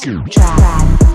trap.